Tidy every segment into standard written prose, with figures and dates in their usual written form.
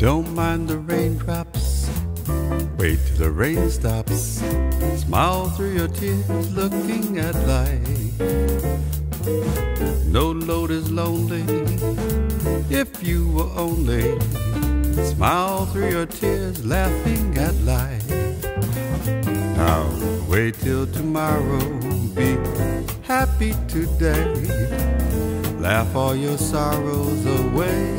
Don't mind the raindrops, wait till the rain stops. Smile through your tears, looking at life. No load is lonely, if you were only. Smile through your tears, laughing at life. Now wait till tomorrow, be happy today. Laugh all your sorrows away.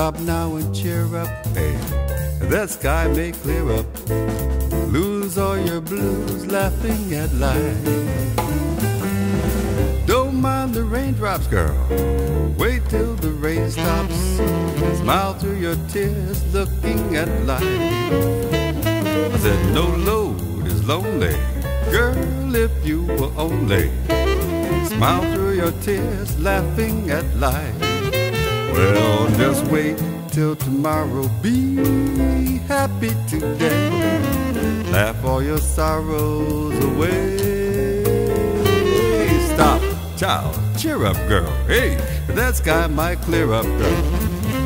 Stop now and cheer up, hey, the sky may clear up. Lose all your blues, laughing at life. Don't mind the raindrops, girl, wait till the rain stops. Smile through your tears, looking at life. I said no load is lonely, girl, if you were only. Smile through your tears, laughing at life. Well, just wait till tomorrow, be happy today. Laugh all your sorrows away. Stop, child, cheer up, girl, hey, that sky might clear up, girl.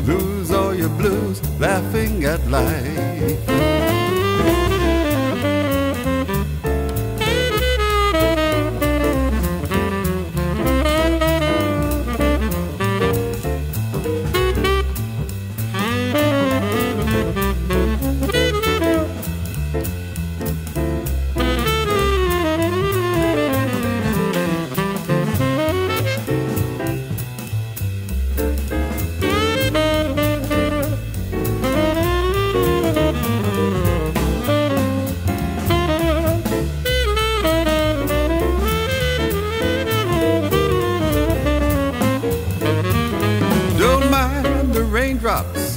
Lose all your blues, laughing at life. Raindrops,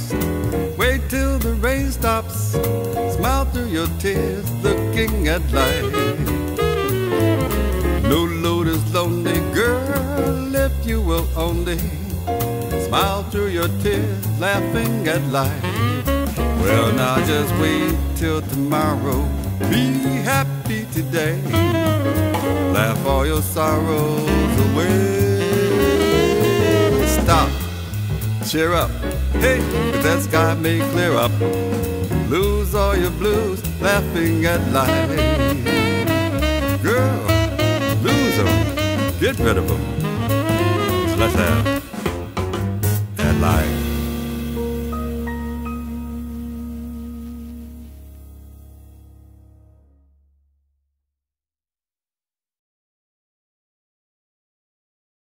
wait till the rain stops. Smile through your tears, looking at life. No load is lonely, girl, if you will only. Smile through your tears, laughing at life. Well, now just wait till tomorrow, be happy today. Laugh all your sorrows away. Stop, cheer up, hey, that sky may clear up. Lose all your blues, laughing at life. Girl, lose them, get rid of them. Let's laugh at life.